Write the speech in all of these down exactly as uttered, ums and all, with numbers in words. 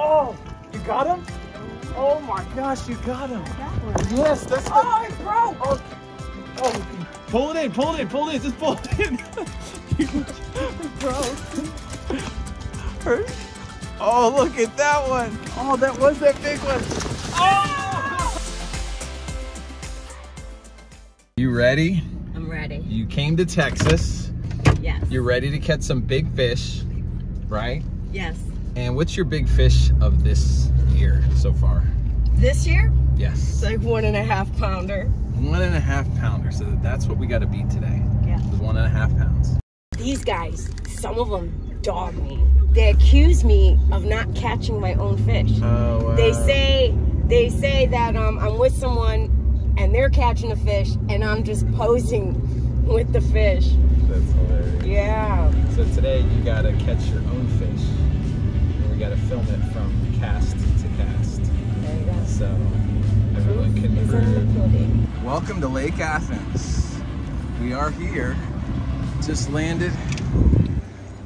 Oh, you got him? Oh my gosh, you got him. That yes, that's the... Oh, it broke! Oh. Oh. Pull it in, pull it in, pull it in, just pull it in. It broke. Oh, look at that one. Oh, that was that big one. Oh! You ready? I'm ready. You came to Texas. Yes. You're ready to catch some big fish, right? Yes. And what's your big fish of this year so far? This year? Yes. It's like one and a half pounder. One and a half pounder. So that's what we got to beat today. Yeah. One and a half pounds. These guys, some of them dog me. They accuse me of not catching my own fish. Oh, wow. They say, they say that um, I'm with someone and they're catching a fish and I'm just posing with the fish. That's hilarious. Yeah. So today you got to catch your own fish. You gotta film it from cast to cast. There you go. So everyone can improve. Welcome to Lake Athens. We are here. Just landed,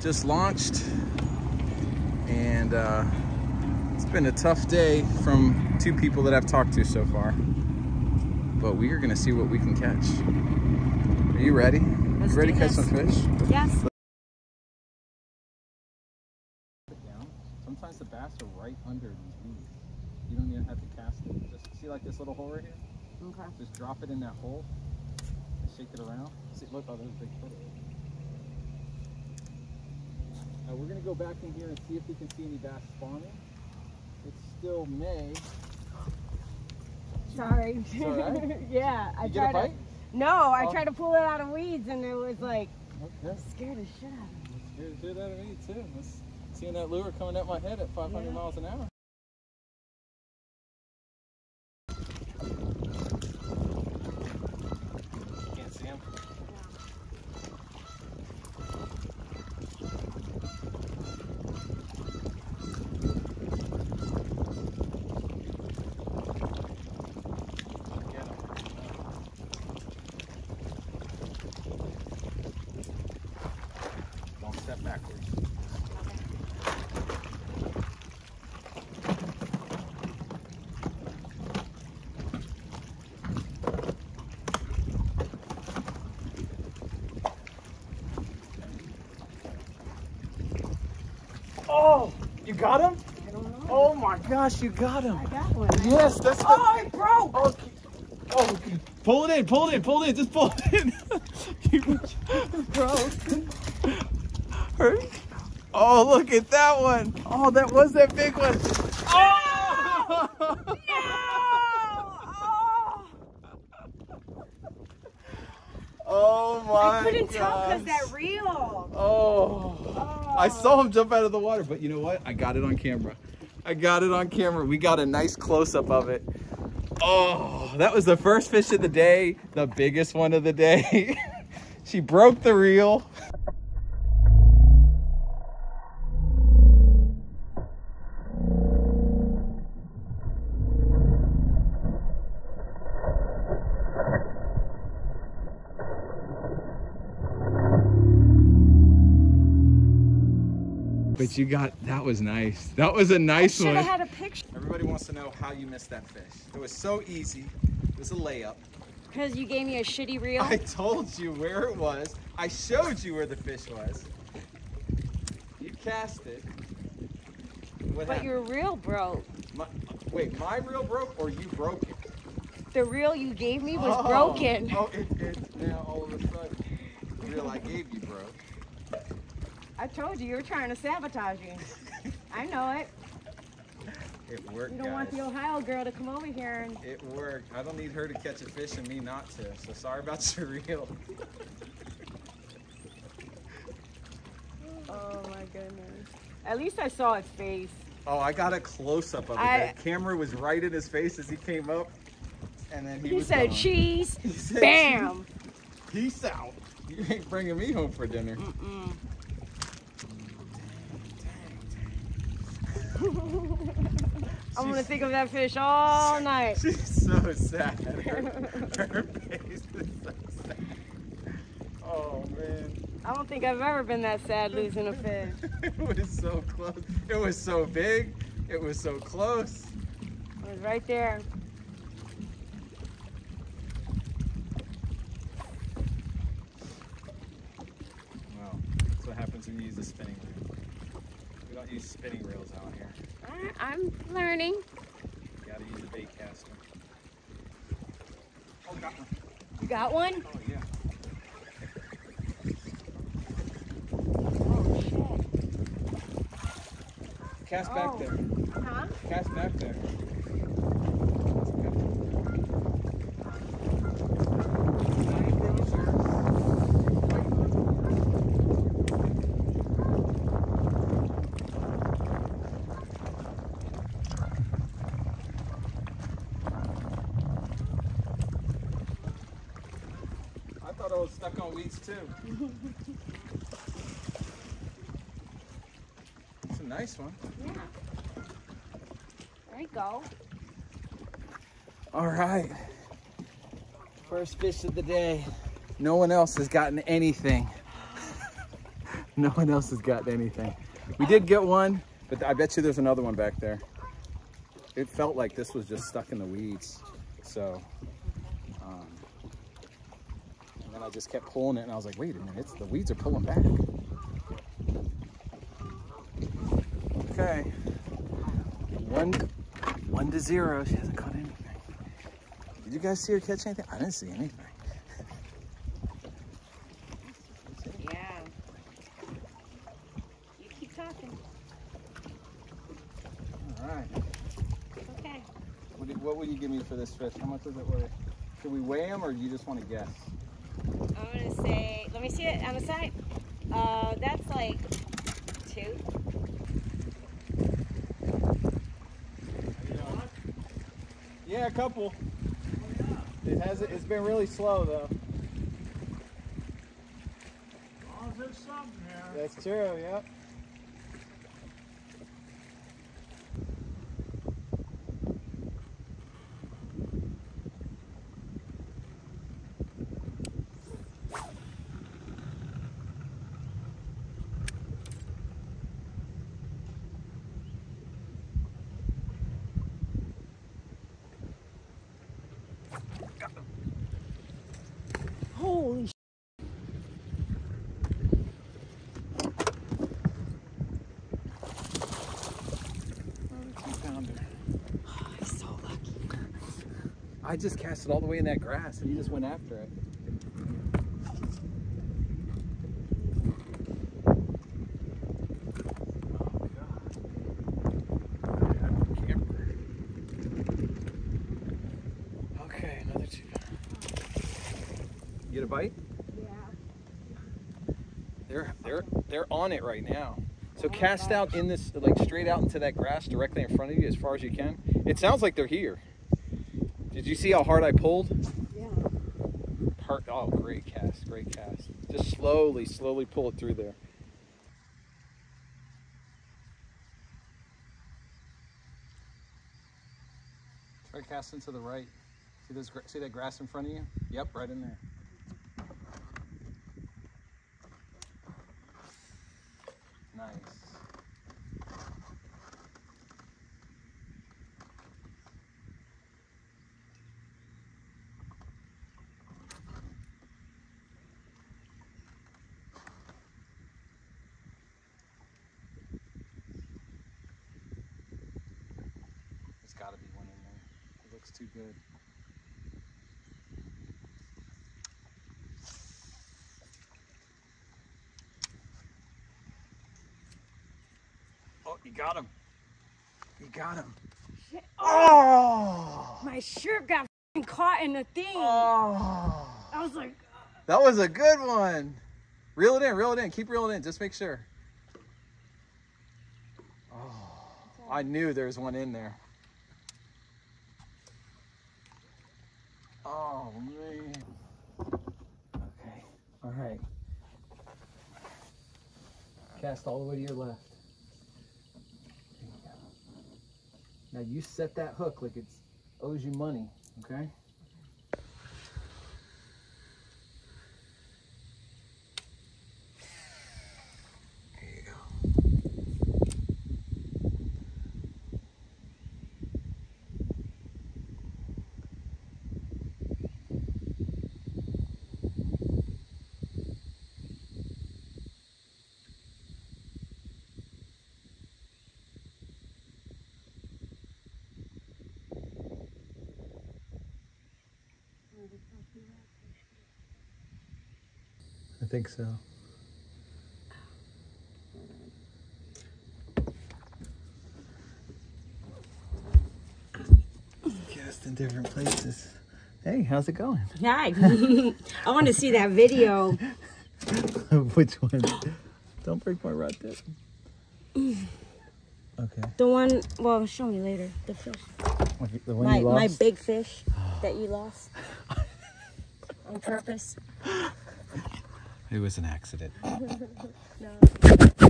just launched, and uh, it's been a tough day from two people that I've talked to so far. But we are gonna see what we can catch. Are you ready? Let's you ready to catch some fish? Yes. Sometimes the bass are right under these leaves. You don't even have to cast it. Just see like this little hole right here? Okay. Just drop it in that hole and shake it around. See, look, oh, there's a big fish. Now we're gonna go back in here and see if we can see any bass spawning. It's still May. Sorry. It's all right? Yeah, I you tried get a bite? To, no, I oh. tried to pull it out of weeds and it was like okay. scared the shit out of me. Scared the shit out of me too. Let's, seeing that lure coming at my head at five hundred yeah. miles an hour. Can't see him. Yeah. Don't step backwards. Oh, you got him? I don't know. Oh my gosh, you got him. I got one. Yes, that's the... Oh, it broke! Oh, oh, pull it in, pull it in, pull it in, just pull it in. It broke. Oh, look at that one. Oh, that was that big one. Oh! No! Oh! Oh my I couldn't gosh. Tell because that reel. Oh. Oh. I saw him jump out of the water, but you know what? I got it on camera. I got it on camera. We got a nice close-up of it. Oh, that was the first fish of the day, the biggest one of the day. She broke the reel. But you got, that was nice. That was a nice one. I should have had a picture. Everybody wants to know how you missed that fish. It was so easy. It was a layup. Because you gave me a shitty reel? I told you where it was. I showed you where the fish was. You cast it. What but happened? Your reel broke. My, wait, my reel broke or you broke it? The reel you gave me was oh. broken. Oh, it, it, now all of a sudden, the reel I gave you broke. I told you, you were trying to sabotage me. I know it. It worked, You don't guys. Want the Ohio girl to come over here. And... It worked. I don't need her to catch a fish and me not to. So sorry about your reel. Oh, my goodness. At least I saw his face. Oh, I got a close-up of it. I... The camera was right in his face as he came up. And then he, he was said, gone. Cheese. He said, bam. Cheese. Peace out. You ain't bringing me home for dinner. Mm-mm. I'm she's, gonna think of that fish all night. She's so sad. Her, her face is so sad. I don't think I've ever been that sad losing a fish. It was so close. It was so big. It was so close. It was right there. Wow. That's what happens when you use a spinning reel. We don't use spinning reels out here. I, I'm learning. You gotta use a bait caster. Oh, got one. You got one? Oh, yeah. Cast oh. back there. Huh? Cast back there. I thought I was stuck on weeds too. Nice one. Yeah. There you go. All right. First fish of the day. No one else has gotten anything. No one else has gotten anything. We did get one, but I bet you there's another one back there. It felt like this was just stuck in the weeds. So, um, and then I just kept pulling it and I was like, wait a minute, it's, the weeds are pulling back. Okay, one, one to zero. She hasn't caught anything. Did you guys see her catch anything? I didn't see anything. Yeah. You keep talking. All right. Okay. What, do, what will you give me for this fish? How much is it worth? Should we weigh them, or do you just want to guess? I'm gonna say. Let me see it on the side. Uh, that's like two. Yeah, a couple. It has. It's been really slow though. Oh, there's something here. That's true. Yep. Holy sh! Oh, I'm so lucky. I just cast it all the way in that grass and you just went after it. Get a bite? Yeah. They're they're they're on it right now. So oh cast out in this, like straight out into that grass directly in front of you as far as you can. It sounds like they're here. Did you see how hard I pulled? Yeah. Part, oh, great cast, great cast. Just slowly, slowly pull it through there. Try casting to the right. See those, see that grass in front of you? Yep, right in there. Nice. There's got to be one in there. It looks too good. You got him. You got him. Shit. Oh! My shirt got f***ing caught in the thing. Oh! I was like... That was a good one. Reel it in, reel it in. Keep reeling in. Just make sure. Oh, I knew there was one in there. Oh, man. Okay. All right. Cast all the way to your left. Now you set that hook like it owes you money, okay? I think so. Cast in different places. Hey, how's it going? Hi. I want to see that video. Which one? Don't break my rod tip. Okay. The one, well, show me later. The fish. The one my, you lost? My big fish that you lost. On purpose. It was an accident. No. It wasn't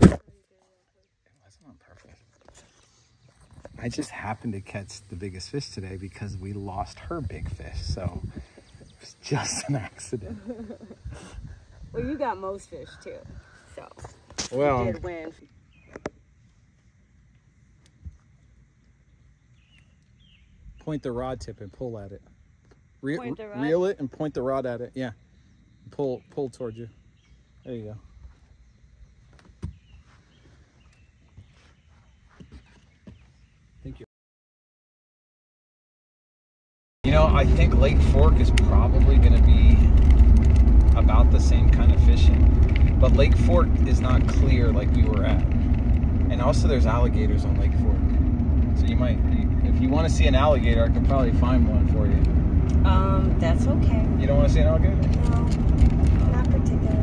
on purpose. I just happened to catch the biggest fish today because we lost her big fish. So it was just an accident. Well, you got most fish too. So well, you did win. Point the rod tip and pull at it. Re point the rod. Reel it and point the rod at it. Yeah. Pull, pull toward you. There you go. Thank you. You know, I think Lake Fork is probably going to be about the same kind of fishing, but Lake Fork is not clear like we were at. And also there's alligators on Lake Fork. So you might, if you want to see an alligator, I could probably find one for you. Um, that's okay. You don't want to see an alligator? No, not particularly.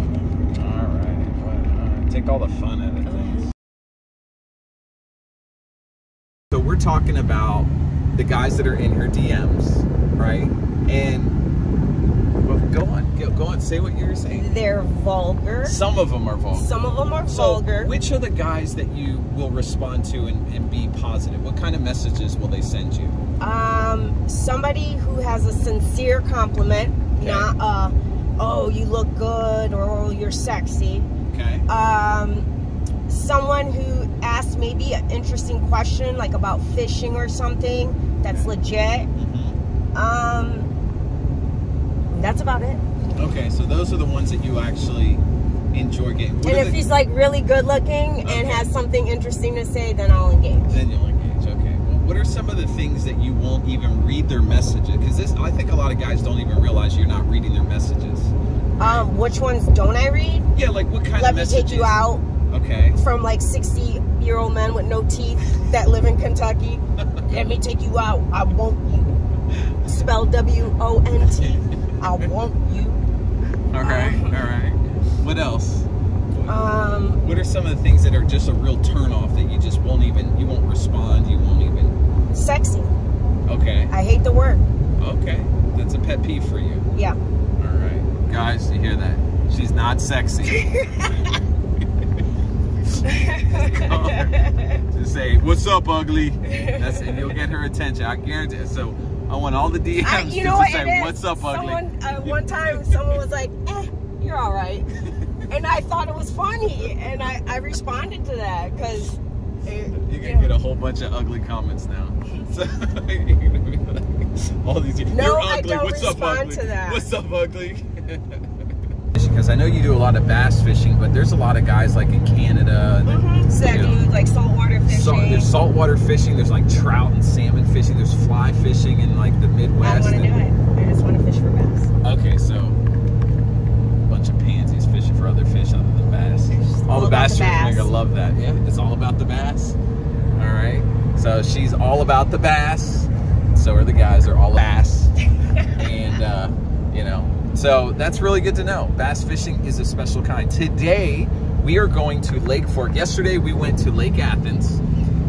All right, well, all right. Take all the fun out of things. So we're talking about the guys that are in her D Ms, right? And well, go on, go, go on, say what you're saying. They're vulgar. Some of them are vulgar. Some of them are vulgar. So which are the guys that you will respond to and, and be positive? What kind of messages will they send you? Um, somebody who has a sincere compliment, okay. Not uh, oh, you look good or oh, you're sexy. Okay. Um, someone who asks maybe an interesting question, like about fishing or something. That's okay. Legit. Mm-hmm. Um, that's about it. Okay, so those are the ones that you actually enjoy getting. What and if the... he's like really good looking okay. and has something interesting to say, then I'll engage. Then you'll engage. What are some of the things that you won't even read their messages? Because this, I think a lot of guys don't even realize you're not reading their messages. Um, which ones don't I read? Yeah, like what kind Let of messages? Let me take you out. Okay. From like sixty-year-old men with no teeth that live in Kentucky. Let me take you out. I want you. Spell W O N T. I want you. All right, um, all right. What else? Um. What are some of the things that are just a real turnoff that you just won't even, you won't respond, you won't even... Sexy. Okay. I hate the word. Okay. That's a pet peeve for you. Yeah. All right. Guys, you hear that? She's not sexy. Just, just say, what's up, ugly? That's it. You'll get her attention. I guarantee it. So I want all the D Ms I, you know what, say, what's up, someone, ugly? Uh, one time, someone was like, eh, you're all right. And I thought it was funny. And I, I responded to that because... You're going to yeah. get a whole bunch of ugly comments now. So, you're gonna be like, all these people, no, you're ugly. I don't What's up, ugly? To that. What's up, ugly? Because I know you do a lot of bass fishing, but there's a lot of guys like in Canada. Mm-hmm. that, so that know, do like saltwater fishing. Salt, there's saltwater fishing. There's like trout and salmon fishing. There's fly fishing in like the Midwest. I want to do it. I just want to fish for bass. Okay, so a bunch of pansies fishing for other fish other than bass. All, all the bass fishers are gonna love that. Yeah, it's all about the bass. All right. So she's all about the bass. So are the guys. They're all bass. And uh, you know, so that's really good to know. Bass fishing is a special kind. Today we are going to Lake Fork. Yesterday we went to Lake Athens.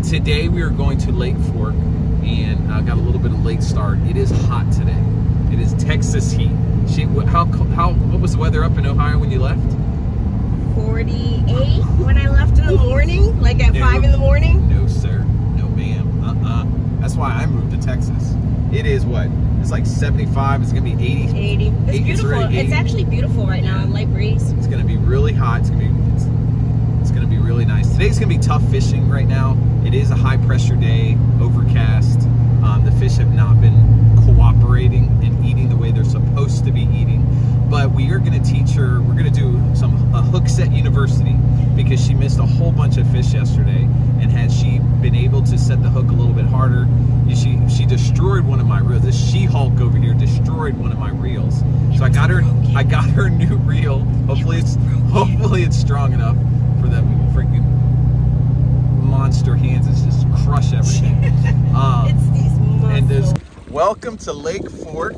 Today we are going to Lake Fork, and I uh, got a little bit of late start. It is hot today. It is Texas heat. She how how what was the weather up in Ohio when you left? forty-eight when I left in the morning, like at no, five in the morning. No, sir. No, ma'am. Uh-uh. That's why I moved to Texas. It is what? It's like seventy-five. It's going to be eighty. eighty. It's eighty. Beautiful. It's, eighty. It's actually beautiful right now. Light breeze. It's going to be really hot. It's going to be, it's, it's going to be really nice. Today's going to be tough fishing right now. It is a high-pressure day, overcast. Um, the fish have not been cooperating and eating the way they're supposed to be eating. But we are going to teach her, we're going to do some a hook set university. because she missed a whole bunch of fish yesterday. And had she been able to set the hook a little bit harder, she she destroyed one of my reels. This She-Hulk over here destroyed one of my reels. So I got her I got her new reel. Hopefully it's hopefully it's strong enough for that freaking monster hands. It's just crush everything. Um, it's these muscles. And there's welcome to Lake Fork.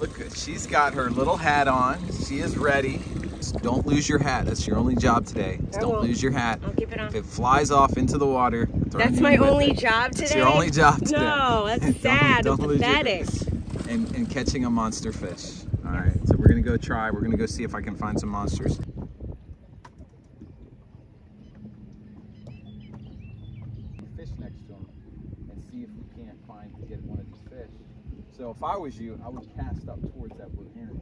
Look, she's got her little hat on. She is ready. Just don't lose your hat. That's your only job today. Just don't lose your hat. I'll keep it on. If it flies off into the water, that's my only job today. That's your only job today. No, that's sad. It's pathetic. And, and catching a monster fish. All right, so we're gonna go try. We're gonna go see if I can find some monsters. Fish next to them and see if we can't find to get one of these fish. So if I was you, I would cast up towards that blue heron.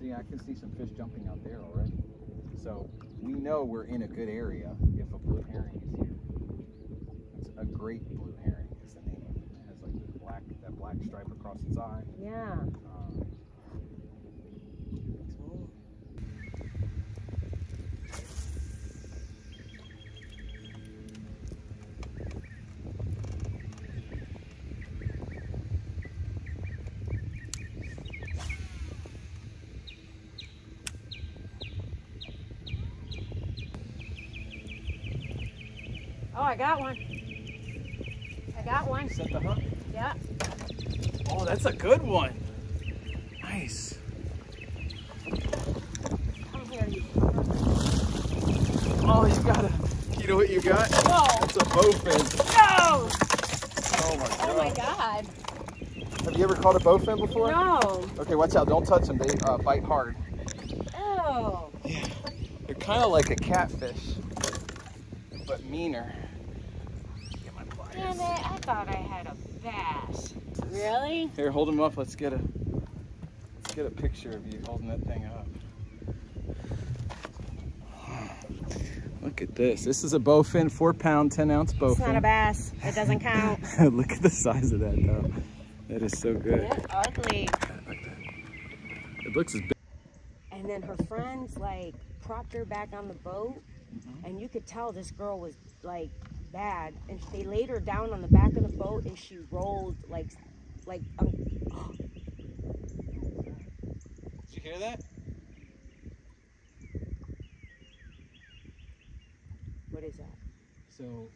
See, I can see some fish jumping out there already. So we know we're in a good area if a blue herring is here. It's a great blue herring is the name of it. It has like the black, that black stripe across its eye. Yeah. Um, Oh, I got one. I got one. Set the hook? Yeah. Oh, that's a good one. Nice. Come here, you. Oh, you got a, you know what you got? No. It's a bowfin. No! Oh my God. Oh my God. Have you ever caught a bowfin before? No. Okay, watch out. Don't touch them. They uh, bite hard. Oh. Yeah. They're kind of like a catfish, but meaner. Get my pliers. Damn it, I thought I had a bass. Really? Here, hold them up. Let's get a let's get a picture of you holding that thing up. Look at this. This is a bowfin, four pound, ten ounce bowfin. It's not a bass. It doesn't count. Look at the size of that though. That is so good. They're ugly. It looks as big. And then her friends like propped her back on the boat. Mm-hmm. And you could tell this girl was like bad, and they laid her down on the back of the boat, and she rolled like, like. Um, oh. Did you hear that? What is that? So,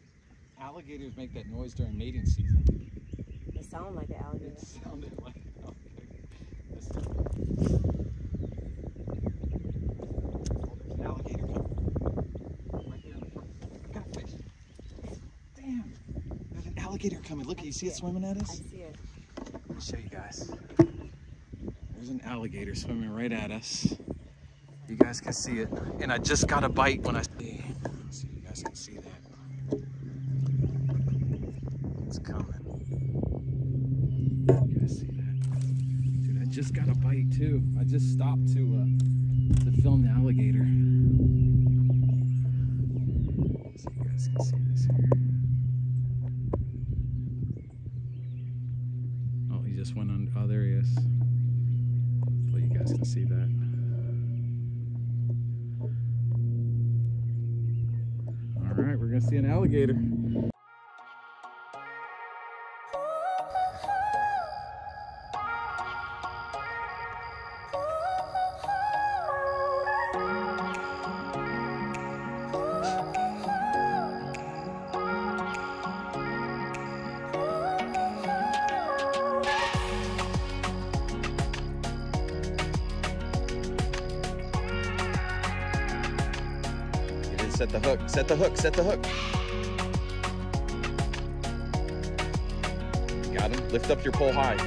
alligators make that noise during mating season. They sound like an alligator. It sounded like an alligator. Alligator coming. Look, you see it swimming at us? I see it. Let me show you guys. There's an alligator swimming right at us. You guys can see it. And I just got a bite when I see. So you guys can see that. It's coming. You guys see that? Dude, I just got a bite too. I just stopped to uh, to film the alligator. So you guys can see this here. Just went on. Oh, there he is. Hopefully you guys can see that. All right, we're gonna see an alligator. Set the hook, set the hook, set the hook. Got him. Lift up your pole high.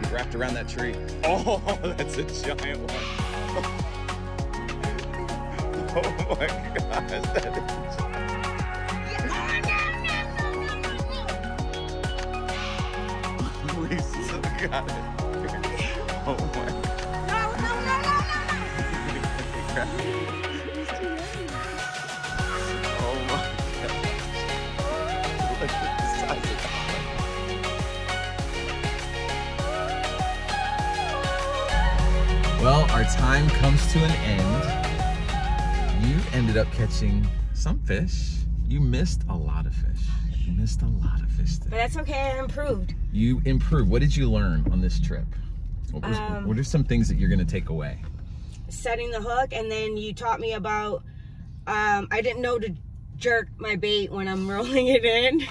He's wrapped around that tree. Oh, that's a giant one. Oh my gosh, that is giant. We still got it. Oh my. No, no, no, no, no. Well, our time comes to an end. you ended up catching some fish. You missed a lot of fish. You missed a lot of fish today. But that's okay, I improved. You improved. What did you learn on this trip? What, was, um, what are some things that you're gonna take away? Setting the hook, and then you taught me about, um, I didn't know to jerk my bait when I'm rolling it in.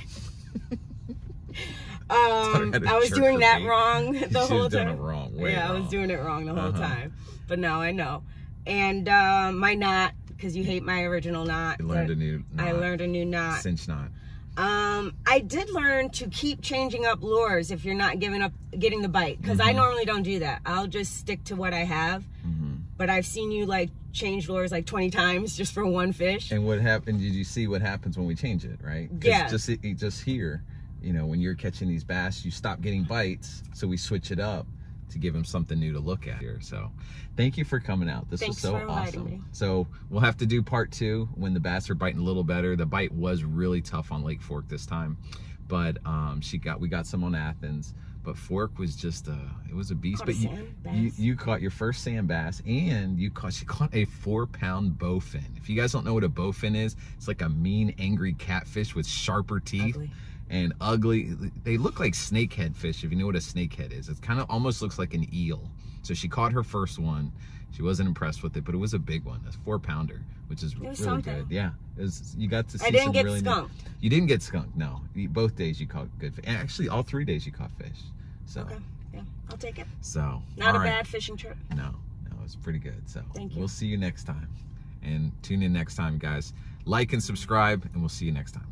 um, I was doing that bait. wrong the you whole time. Done it wrong. Way yeah, wrong. I was doing it wrong the whole uh-huh. time. But now I know. And uh, my knot, because you hate my original knot. You learned a new knot. I learned a new knot. Cinch knot. Um, I did learn to keep changing up lures if you're not giving up getting the bite, because mm-hmm. I normally don't do that. I'll just stick to what I have. Mm-hmm. But I've seen you like change lures like twenty times just for one fish. And what happened? Did you see what happens when we change it, right? Yeah. Just just here, you know, when you're catching these bass, you stop getting bites, so we switch it up to give them something new to look at here. So thank you for coming out. This Thanks was so awesome. Me. So we'll have to do part two when the bass are biting a little better. The bite was really tough on Lake Fork this time, but um, she got we got some on Athens. But Fork was just a, it was a beast. But you, you you caught your first sand bass, and you caught, she caught a four pound bowfin. If you guys don't know what a bowfin is, it's like a mean, angry catfish with sharper teeth ugly. and ugly. They look like snakehead fish, if you know what a snakehead is. It kind of almost looks like an eel. So she caught her first one. She wasn't impressed with it, but it was a big one, a four pounder, which is really something. good. Yeah, it was, you got to see I didn't some get really skunked. New, you didn't get skunked, no. Both days you caught good fish. Actually, all three days you caught fish. So, okay, yeah, I'll take it. So, not a right. bad fishing trip. No, no, it was pretty good. So, Thank you. We'll see you next time. And tune in next time, guys. Like and subscribe, and we'll see you next time.